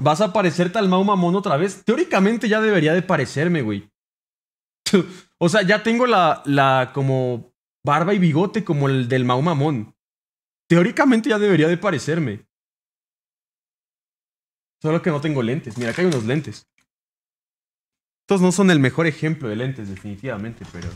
¿Vas a parecerte al Mau Mamón otra vez? Teóricamente ya debería de parecerme, güey. O sea, ya tengo la como barba y bigote como el del Mau Mamón. Teóricamente ya debería de parecerme. Solo que no tengo lentes. Mira, acá hay unos lentes. Estos no son el mejor ejemplo de lentes, definitivamente, pero...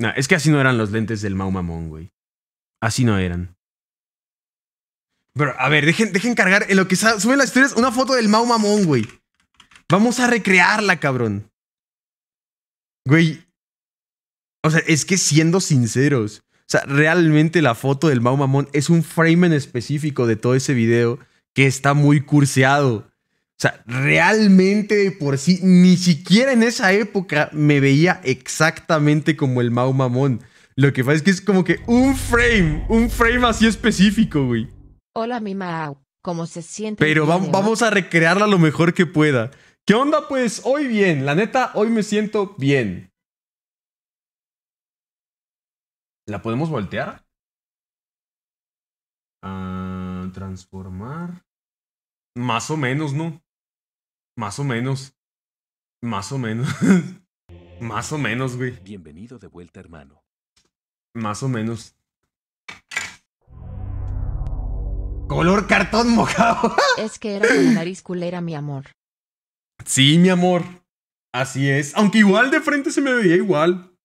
Nah, es que así no eran los lentes del Mau Mamón, güey. Así no eran. Pero, a ver, dejen cargar en lo que sube las historias una foto del Mau Mamón, güey. Vamos a recrearla, cabrón. Güey. O sea, es que siendo sinceros, o sea, realmente la foto del Mau Mamón es un frame en específico de todo ese video que está muy curseado. O sea, realmente de por sí, ni siquiera en esa época me veía exactamente como el Mau Mamón. Lo que pasa es que es como que un frame así específico, güey. Hola, mi Mau. ¿Cómo se siente? Pero vamos a recrearla lo mejor que pueda. ¿Qué onda, pues? Hoy bien. La neta, hoy me siento bien. ¿La podemos voltear? Transformar. Más o menos, ¿no? Más o menos. Más o menos. Más o menos, güey. Bienvenido de vuelta, hermano. Más o menos. ¡Color cartón mojado! Es que era una nariz culera, mi amor. Sí, mi amor. Así es. Aunque igual de frente se me veía igual.